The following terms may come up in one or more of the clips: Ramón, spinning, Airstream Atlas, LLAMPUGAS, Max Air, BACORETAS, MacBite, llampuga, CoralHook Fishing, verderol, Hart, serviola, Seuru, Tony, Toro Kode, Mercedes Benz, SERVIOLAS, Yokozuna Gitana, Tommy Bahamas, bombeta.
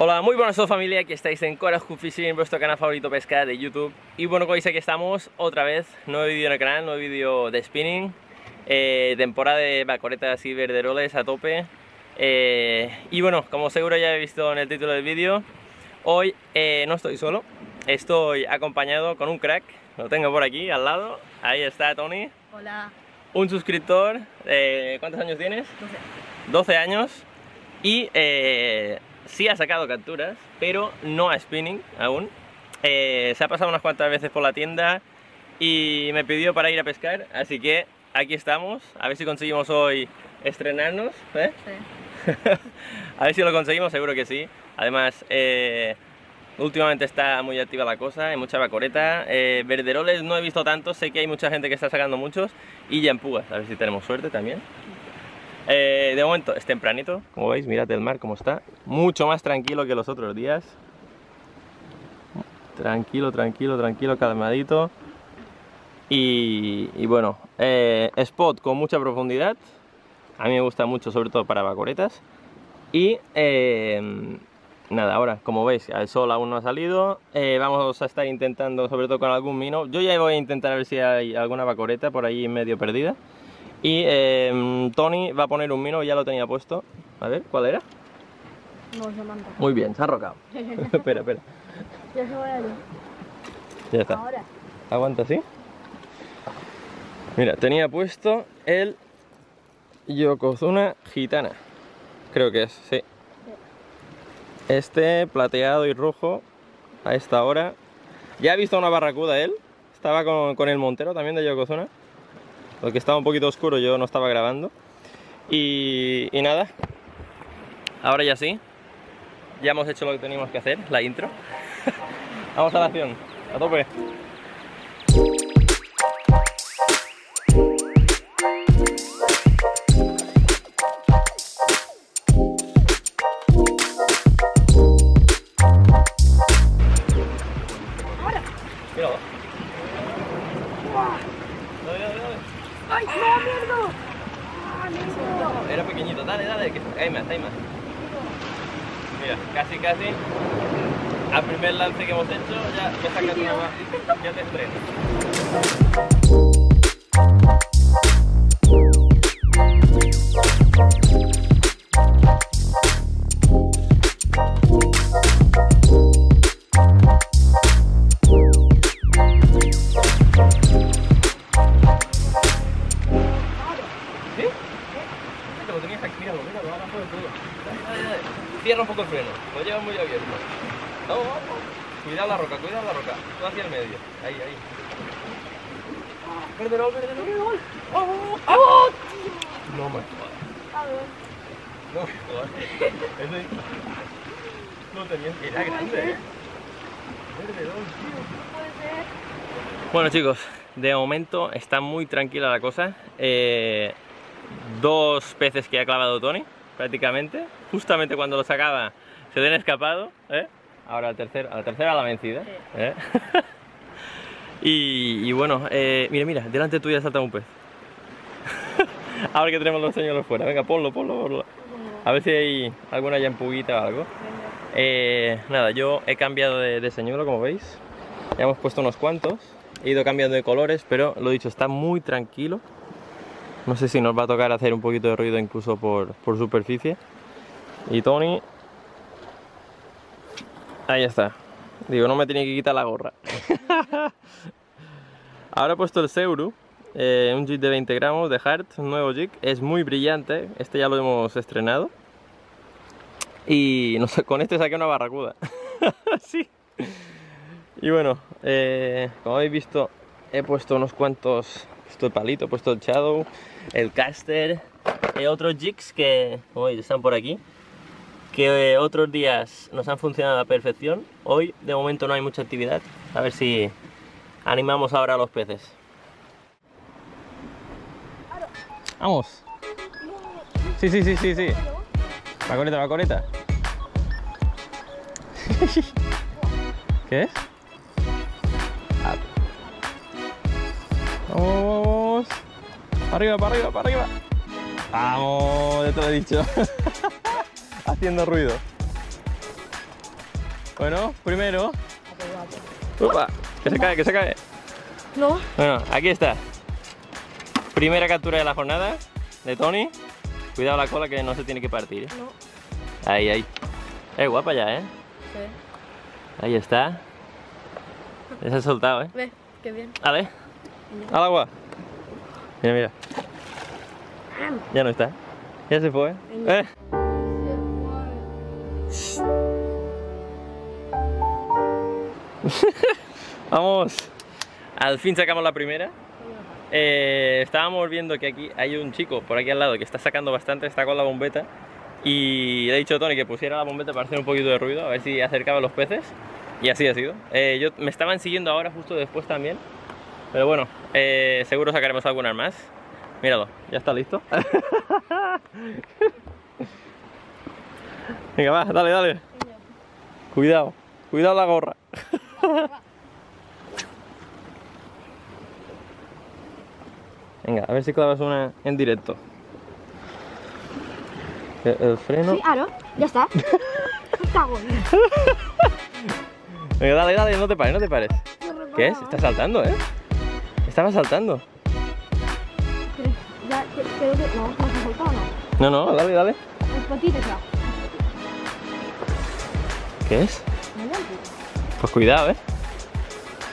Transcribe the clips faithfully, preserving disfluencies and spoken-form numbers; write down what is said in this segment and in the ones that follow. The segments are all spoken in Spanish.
Hola, muy buenas a todos, familia, que estáis en CoralHook Fishing, vuestro canal favorito pesca de YouTube. Y bueno, como veis, aquí estamos otra vez, nuevo vídeo en el canal, nuevo vídeo de spinning, eh, temporada de bacoretas y verderoles a tope. eh, Y bueno, como seguro ya habéis visto en el título del vídeo, hoy eh, no estoy solo, estoy acompañado con un crack. Lo tengo por aquí, al lado, ahí está Tony. Hola. Un suscriptor, eh, ¿cuántos años tienes? doce años. Y... Eh, sí ha sacado capturas, pero no a spinning aún. Eh, se ha pasado unas cuantas veces por la tienda y me pidió para ir a pescar, así que aquí estamos. A ver si conseguimos hoy estrenarnos, ¿eh? Sí. A ver si lo conseguimos, seguro que sí. Además, eh, últimamente está muy activa la cosa, hay mucha bacoreta. Eh, verderoles no he visto tantos, sé que hay mucha gente que está sacando muchos. Y llampugas, a ver si tenemos suerte también. Eh, de momento es tempranito, como veis, mirad el mar como está, mucho más tranquilo que los otros días. Tranquilo, tranquilo, tranquilo, calmadito. Y, y bueno, eh, spot con mucha profundidad, a mí me gusta mucho, sobre todo para bacoretas. Y eh, nada, ahora, como veis, el sol aún no ha salido. eh, Vamos a estar intentando, sobre todo con algún mino. Yo ya voy a intentar a ver si hay alguna bacoreta por ahí medio perdida. Y eh, Tony va a poner un mino, ya lo tenía puesto. A ver, ¿cuál era? No, se me han tocado. Muy bien, se ha rocado. Espera, espera. Ya se va a ir. Ya está. Ahora. Aguanta así. Mira, tenía puesto el Yokozuna Gitana. Creo que es, sí. Este plateado y rojo a esta hora. Ya ha visto una barracuda él. Estaba con, con el montero también de Yokozuna. Lo que estaba un poquito oscuro, yo no estaba grabando. Y, y nada, ahora ya sí, ya hemos hecho lo que teníamos que hacer, la intro. Vamos a la acción, a tope. Era pequeñito, dale, dale, que hay más, hay más. Mira, casi, casi. Al primer lance que hemos hecho, ya, ya sacas una más, ya te estreno. Cierra un poco el freno, lo lleva muy abierto. No, no, no. Cuidado la roca, cuidado la roca. Tú hacia el medio. Ahí, ahí. ¡Verde gol, verde gol! ¡Oh, oh, oh! No me jodas. No me jodas. Ese... No tenías que ir a grande, ¿eh? Verde gol, tío. Bueno, chicos, de momento está muy tranquila la cosa. Eh, dos peces que ha clavado Tony. Prácticamente, justamente cuando lo sacaba se le han escapado, ¿eh? Ahora al tercero, a la tercera a la vencida, sí. ¿Eh? y, y bueno, eh, mira, mira, delante tuya salta un pez. Ahora que tenemos los señuelos fuera, venga, ponlo, ponlo, ponlo. A ver si hay alguna llampuguita o algo. Eh, nada, yo he cambiado de, de señuelo, como veis. Ya hemos puesto unos cuantos, he ido cambiando de colores, pero lo dicho, está muy tranquilo. No sé si nos va a tocar hacer un poquito de ruido incluso por, por superficie. Y Tony... Ahí está. Digo, no me tiene que quitar la gorra. Ahora he puesto el Seuru, eh, un jig de veinte gramos de Hart, un nuevo jig. Es muy brillante, este ya lo hemos estrenado. Y no sé, con este saqué una barracuda. Sí. Y bueno, eh, como habéis visto, he puesto unos cuantos... Esto el palito, he puesto el shadow, el caster, eh, otros jigs que hoy están por aquí, que eh, otros días nos han funcionado a la perfección. Hoy de momento no hay mucha actividad, a ver si animamos ahora a los peces. ¡Vamos! Sí, sí, sí, sí, sí. Bacoreta, bacoreta. ¿Qué es? Vamos, para arriba, para arriba, para arriba. Vamos, ya te lo he dicho. Haciendo ruido. Bueno, primero. Opa, que se cae, que se cae. No. Bueno, aquí está. Primera captura de la jornada de Tony. Cuidado la cola que no se tiene que partir. ¿Eh? No. Ahí, ahí. Es guapa ya, ¿eh? Sí. Ahí está. Ya se ha soltado, ¿eh? Ve, qué bien. Vale. Al agua. Mira, mira. Ya no está. Ya se fue. ¿Eh? Se fue. Vamos. Al fin sacamos la primera. Eh, estábamos viendo que aquí hay un chico por aquí al lado que está sacando bastante, está con la bombeta. Y le he dicho a Tony que pusiera la bombeta para hacer un poquito de ruido, a ver si acercaba los peces. Y así ha sido. Eh, yo, me estaban siguiendo ahora justo después también. Pero bueno, eh, seguro sacaremos algunas más. Míralo, ya está listo. Venga, va, dale, dale. Cuidado, cuidado la gorra. Venga, a ver si clavas una en directo. El, el freno. Sí, ah, no, ya está. Está bueno. Venga, dale, dale, no te pares, no te pares. No, ¿qué es? Está saltando, ¿eh? Estaba saltando. Ya, que, que, que, no, no se salta o no. No, no, dale, dale. El potito, claro. ¿Qué es? Pues cuidado, ¿eh?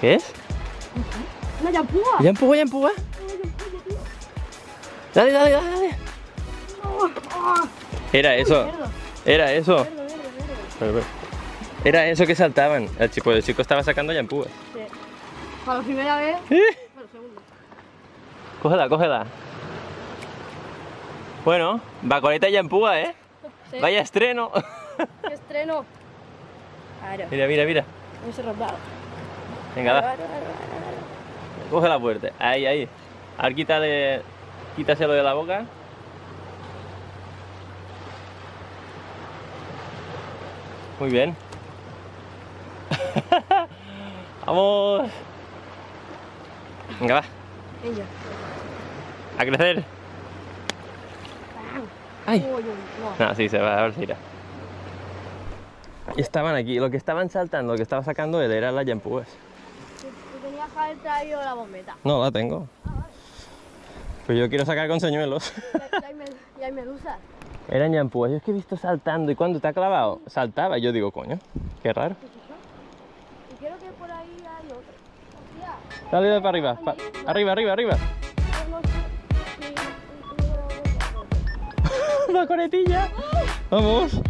¿Qué es? La llampuga. Ya empujó, ya empujó. Dale, dale, dale, dale. No. Oh. Era eso. Era eso. Verde, verde, verde. Era eso que saltaban. El chico, el chico estaba sacando llampugas. Sí. Para la primera vez. ¿Eh? Para la segunda. Cógela, cógela. Bueno, Bacoreta ya empuja, ¿eh? Sí. Vaya estreno. ¿Qué estreno? Claro. Mira, mira, mira. Me he robado. Venga, va. Claro, claro, claro. Coge la puerta. Ahí, ahí. Ahora quítale. Quítaselo de la boca. Muy bien. Vamos. Venga, va. Venga. A crecer. ¡Ay! No, sí, se va, a ver si irá. Estaban aquí, lo que estaban saltando, lo que estaba sacando él era las llampugas. Tenía que haber traído la bombeta. No, la tengo. Ah, vale. Pues yo quiero sacar con señuelos. Y hay medusas. Eran llampugas, yo es que he visto saltando y cuando te ha clavado, saltaba. Y yo digo, coño, qué raro. Y creo que por ahí hay otro. Hostia. Dale, dale para arriba, pa arriba, arriba, arriba. ¡La coretilla! ¡Vamos!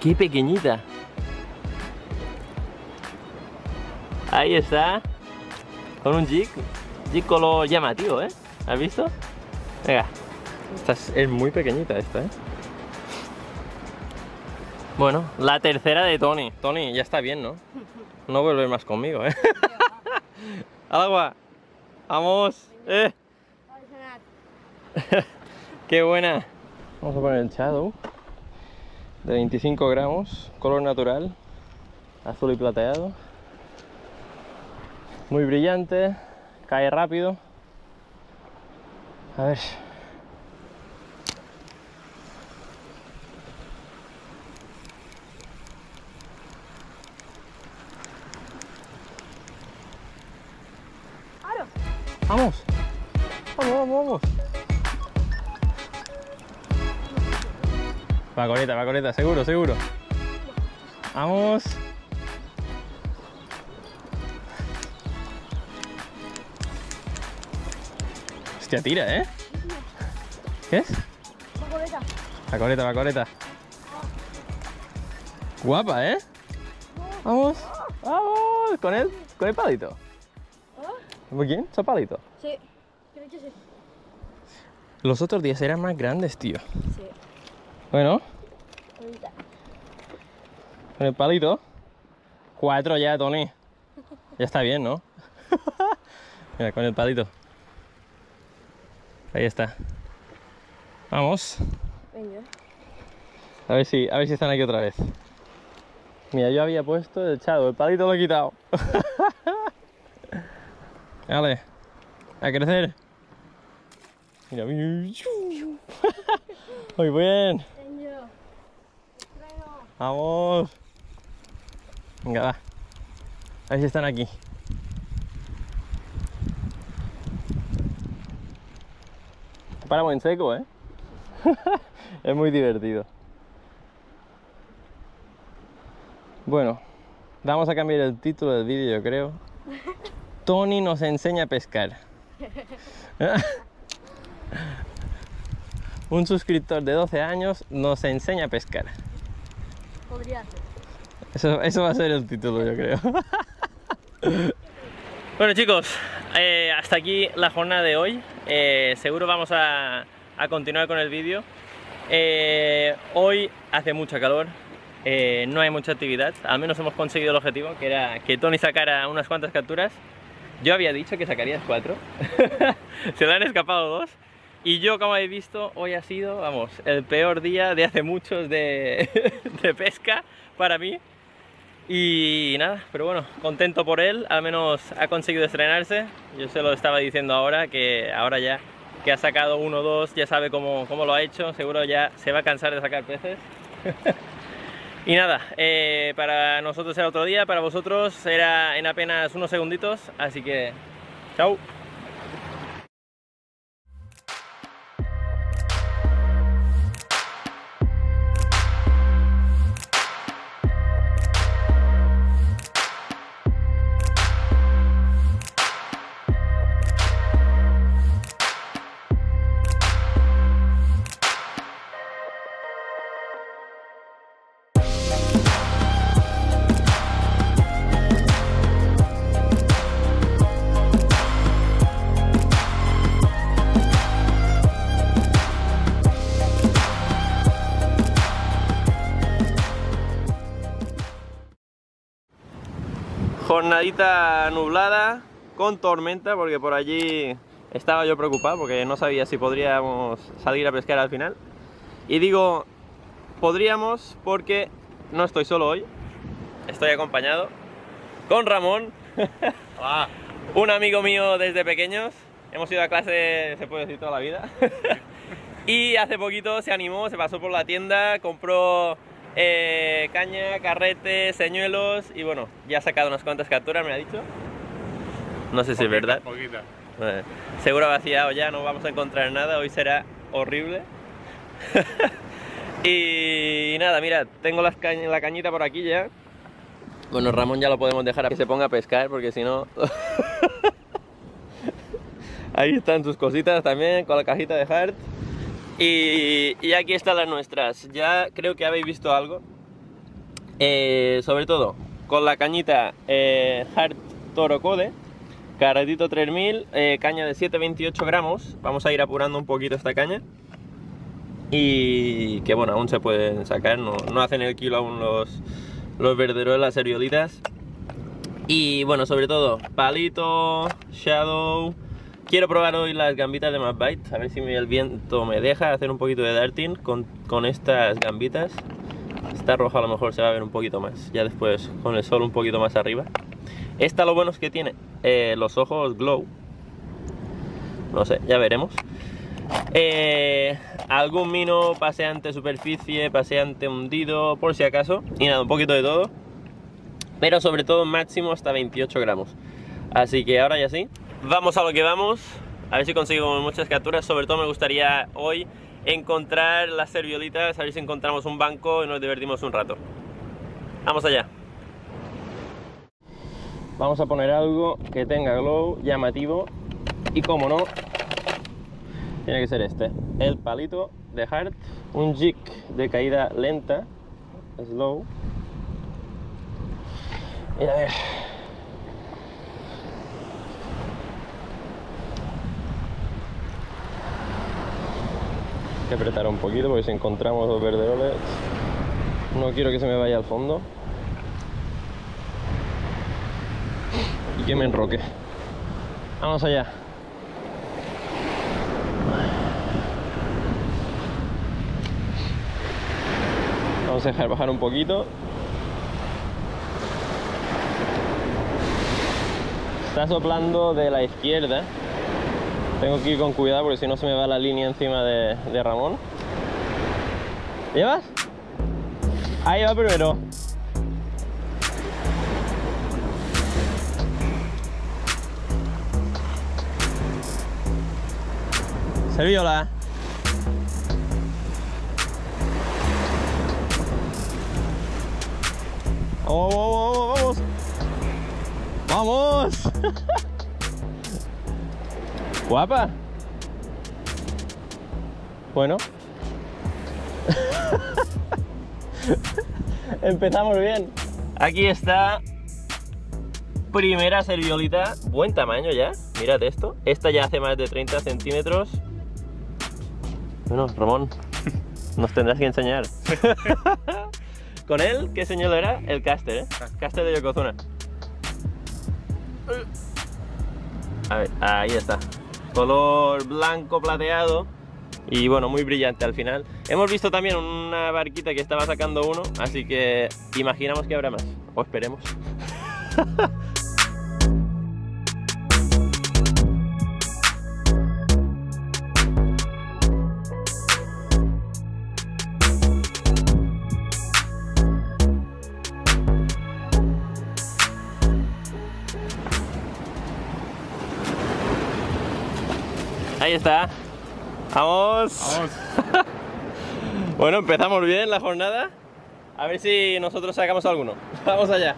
¡Qué pequeñita! Ahí está. Con un jig. Jig color llamativo, ¿eh? ¿Has visto? Venga. Esta es, es muy pequeñita esta, ¿eh? Bueno, la tercera de Tony. Tony, ya está bien, ¿no? No vuelves más conmigo, ¿eh? ¡Al agua! ¡Vamos! ¡Eh! ¡Qué buena! Vamos a poner el shadow de veinticinco gramos, color natural, azul y plateado, muy brillante, cae rápido. A ver. ¡Vamos! ¡Vamos, vamos, vamos! Bacoreta, bacoreta, seguro, seguro. Vamos. Hostia, tira, ¿eh? ¿Qué es? Bacoreta. Bacoreta, bacoreta. Guapa, ¿eh? Vamos. Vamos. Con el, con el palito. ¿Por quién? ¿Son palito? Sí. Los otros días eran más grandes, tío. Sí. Bueno, con el palito, cuatro ya, Tony. Ya está bien, ¿no? Mira, con el palito. Ahí está. Vamos. Venga. A ver si, a ver si están aquí otra vez. Mira, yo había puesto el shadow, el palito lo he quitado. Vale, a crecer. Mira, muy bien. Vamos. Venga, va. A ver si están aquí. Paramos en seco, ¿eh? Es muy divertido. Bueno, vamos a cambiar el título del vídeo, yo creo. Tony nos enseña a pescar. Un suscriptor de doce años nos enseña a pescar. Podría ser. Eso, eso va a ser el título, yo creo. Bueno, chicos, eh, hasta aquí la jornada de hoy. Eh, seguro vamos a, a continuar con el vídeo. Eh, hoy hace mucho calor. Eh, no hay mucha actividad, al menos hemos conseguido el objetivo, que era que Tony sacara unas cuantas capturas. Yo había dicho que sacarías cuatro. Se le han escapado dos. Y yo, como habéis visto, hoy ha sido, vamos, el peor día de hace muchos de, de pesca para mí. Y nada, pero bueno, contento por él, al menos ha conseguido estrenarse. Yo se lo estaba diciendo ahora, que ahora ya que ha sacado uno o dos, ya sabe cómo, cómo lo ha hecho. Seguro ya se va a cansar de sacar peces. Y nada, eh, para nosotros era otro día, para vosotros era en apenas unos segunditos, así que chao. Jornadita nublada con tormenta, porque por allí estaba yo preocupado porque no sabía si podríamos salir a pescar al final. Y digo, podríamos, porque no estoy solo hoy, estoy acompañado con Ramón, un amigo mío desde pequeños. Hemos ido a clase, se puede decir, toda la vida. Y hace poquito se animó, se pasó por la tienda, compró Eh, caña, carrete, señuelos y bueno, ya ha sacado unas cuantas capturas, me ha dicho. No sé si poquita, es verdad. Poquita. Eh, seguro vaciado ya, no vamos a encontrar nada, hoy será horrible. y, y nada, mira, tengo las ca la cañita por aquí ya. Bueno, Ramón ya lo podemos dejar a que se ponga a pescar, porque si no... Ahí están sus cositas también, con la cajita de Hart. Y, y aquí están las nuestras. Ya creo que habéis visto algo, eh, sobre todo con la cañita eh, Hart Toro Kode, carretito tres mil, eh, caña de siete veintiocho gramos. Vamos a ir apurando un poquito esta caña. Y que bueno, aún se pueden sacar, no, no hacen el kilo aún los, los verderos, las serviolitas. Y bueno, sobre todo palito, shadow. Quiero probar hoy las gambitas de MacBite, a ver si el viento me deja hacer un poquito de darting con, con estas gambitas. Esta roja a lo mejor se va a ver un poquito más, ya después con el sol un poquito más arriba. Esta lo bueno es que tiene eh, los ojos glow. No sé, ya veremos. Eh, algún mino, paseante superficie, paseante hundido, por si acaso. Y nada, un poquito de todo. Pero sobre todo máximo hasta veintiocho gramos. Así que ahora ya sí. Vamos a lo que vamos, a ver si conseguimos muchas capturas. Sobre todo me gustaría hoy encontrar las serviolitas, a ver si encontramos un banco y nos divertimos un rato. Vamos allá. Vamos a poner algo que tenga glow, llamativo, y como no, tiene que ser este, el palito de Hart, un jig de caída lenta, slow. Y a ver... apretar un poquito, porque si encontramos dos verderoles no quiero que se me vaya al fondo y que me enroque. Vamos allá. Vamos a dejar bajar un poquito. Está soplando de la izquierda. Tengo que ir con cuidado porque si no se me va la línea encima de, de Ramón. ¿Llevas? Ahí va primero. Serviola. Vamos, vamos, vamos, vamos. Guapa. Bueno. Empezamos bien. Aquí está. Primera serviolita. Buen tamaño ya. Mirad esto. Esta ya hace más de treinta centímetros. Bueno, Ramón, nos tendrás que enseñar. Con él, ¿qué señal era? El caster, ¿eh? Caster de Yokozuna. A ver, ahí está. Color blanco plateado. Y bueno, muy brillante al final. Hemos visto también una barquita que estaba sacando uno, así que imaginamos que habrá más. O esperemos. Ahí está. ¡Vamos! Vamos. Bueno, empezamos bien la jornada. A ver si nosotros sacamos alguno. Vamos allá.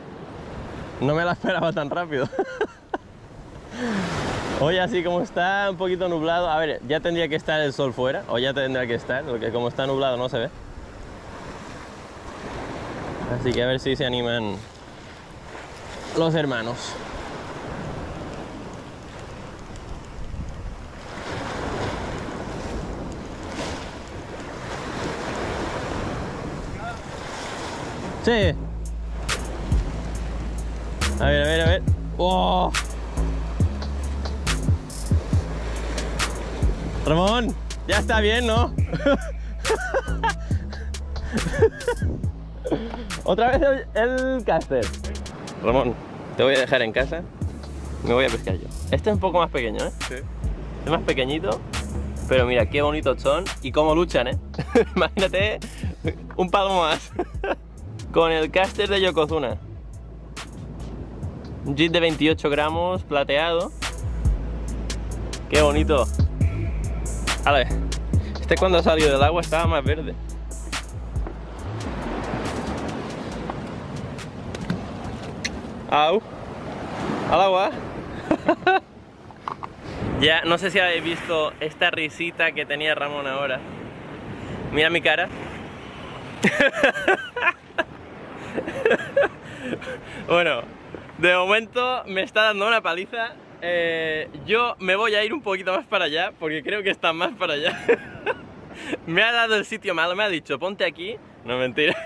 No me la esperaba tan rápido. Hoy así como está un poquito nublado. A ver, ya tendría que estar el sol fuera. O ya tendría que estar, porque como está nublado no se ve. Así que a ver si se animan los hermanos. Sí. A ver, a ver, a ver. ¡Oh! Ramón, ya está bien, ¿no? Otra vez el, el caster. Ramón, te voy a dejar en casa. Me voy a pescar yo. Este es un poco más pequeño, ¿eh? Sí. Es más pequeñito. Pero mira, qué bonitos son y cómo luchan, ¿eh? Imagínate un palmo más. Con el caster de Yokozuna. Un jig de veintiocho gramos, plateado. ¡Qué bonito! A ver, este cuando salió del agua estaba más verde. ¡Au! ¡Al agua! Ya, no sé si habéis visto esta risita que tenía Ramón ahora. Mira mi cara. Bueno, de momento me está dando una paliza. eh, Yo me voy a ir un poquito más para allá, porque creo que está más para allá. Me ha dado el sitio malo, me ha dicho ponte aquí. No, mentira.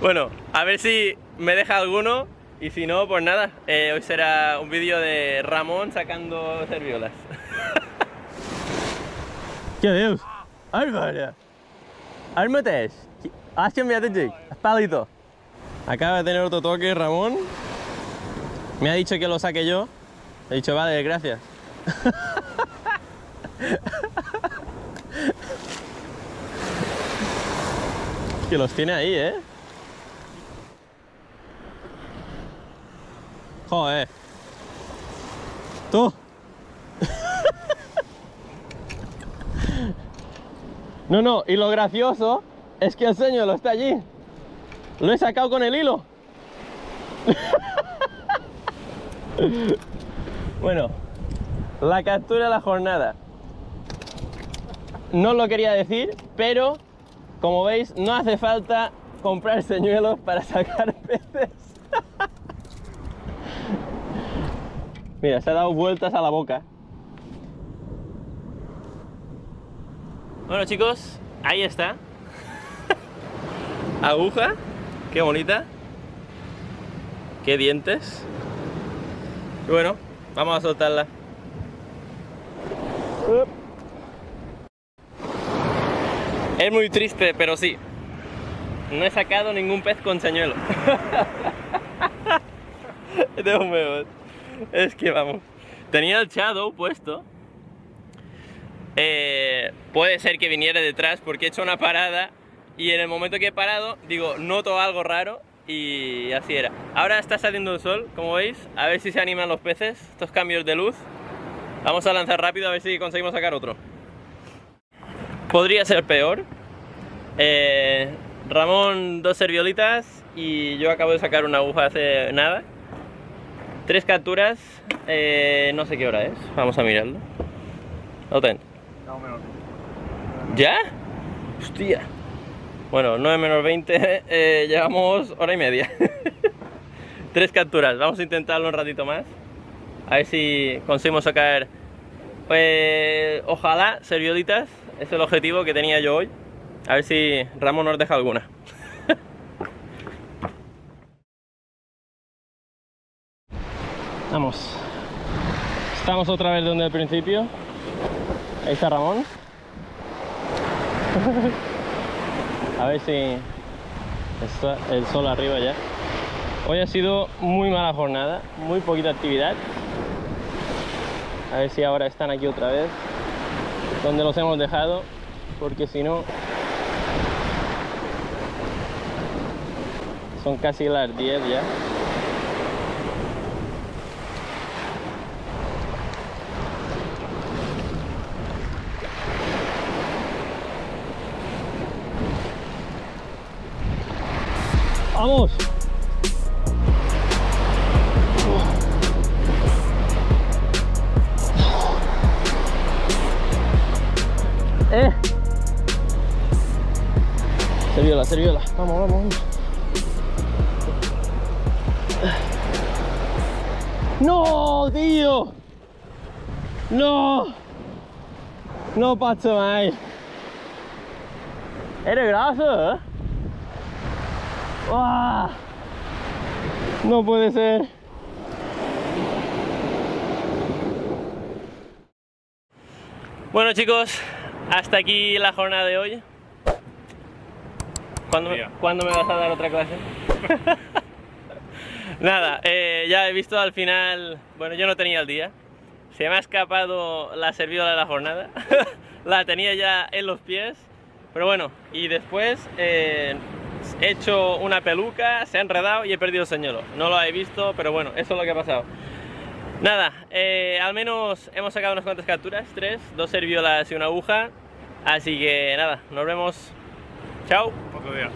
Bueno, a ver si me deja alguno. Y si no, pues nada, eh, hoy será un vídeo de Ramón sacando serviolas. ¡Qué Dios! ¡Ármate! ¡Ármate! Has cambiado el jig, palito. Acaba de tener otro toque, Ramón. Me ha dicho que lo saque yo. He dicho, vale, gracias. Que los tiene ahí, ¿eh? Joder. Tú. No, no, y lo gracioso es que el señuelo está allí. Lo he sacado con el hilo. Bueno, la captura de la jornada. No lo quería decir, pero como veis, no hace falta comprar señuelos para sacar peces. Mira, se ha dado vueltas a la boca. Bueno, chicos, ahí está. Aguja, qué bonita, qué dientes. Y bueno, vamos a soltarla. Es muy triste, pero sí, no he sacado ningún pez con señuelo. Es que vamos, tenía el shadow puesto. Eh, puede ser que viniera detrás porque he hecho una parada y en el momento que he parado, digo, noto algo raro y así era. Ahora está saliendo el sol, como veis, a ver si se animan los peces, estos cambios de luz. Vamos a lanzar rápido a ver si conseguimos sacar otro. Podría ser peor. Eh, Ramón, dos serviolitas y yo acabo de sacar una aguja hace nada. Tres capturas, eh, no sé qué hora es, vamos a mirarlo. ¿Lo ten? ¿Ya? Hostia. Bueno, nueve menos veinte, eh, llevamos hora y media. Tres capturas, vamos a intentarlo un ratito más. A ver si conseguimos sacar, eh, ojalá, serviolitas. Es el objetivo que tenía yo hoy. A ver si Ramón nos deja alguna. Vamos. Estamos otra vez donde al principio. Ahí está Ramón. A ver si está el sol arriba ya. Hoy ha sido muy mala jornada, muy poquita actividad. A ver si ahora están aquí otra vez, donde los hemos dejado, porque si no... Son casi las diez ya. ¡Vamos! ¡Eh! Serviola, serviola. Vamos, vamos, vamos. ¡No, tío! ¡No! No pasa más. Eres graso, ¿eh? ¡Wow! No puede ser. Bueno, chicos, hasta aquí la jornada de hoy. ¿Cuándo me, ¿cuándo me vas a dar otra clase? Nada, eh, ya he visto al final. Bueno, yo no tenía el día. Se me ha escapado la servidola de la jornada. La tenía ya en los pies. Pero bueno, y después... Eh, he hecho una peluca, se ha enredado y he perdido el señuelo. No lo he visto, pero bueno, eso es lo que ha pasado. Nada, eh, al menos hemos sacado unas cuantas capturas, tres, dos serviolas y una aguja. Así que nada, nos vemos. Chao. Otro día.